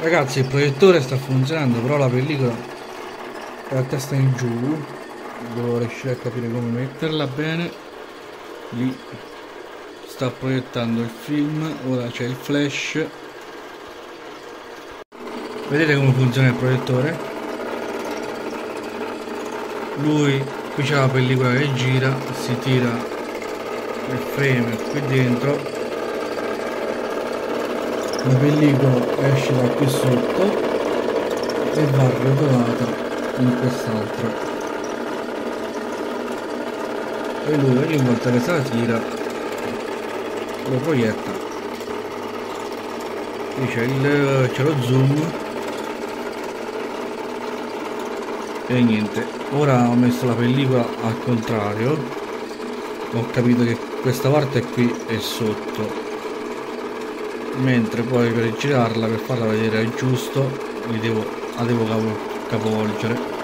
Ragazzi, il proiettore sta funzionando, però la pellicola è a testa in giù. Devo riuscire a capire come metterla bene. Lì sta proiettando il film, ora c'è il flash. Vedete come funziona il proiettore? Lui, qui c'è la pellicola che gira, si tira il frame qui dentro, la pellicola esce da qui sotto e va rotolata in quest'altra, e lui ogni volta che se la tira lo proietta. Qui c'è lo zoom e niente. Ora ho messo la pellicola al contrario, ho capito che questa parte qui è sotto, mentre poi per girarla, per farla vedere al giusto, la devo capovolgere.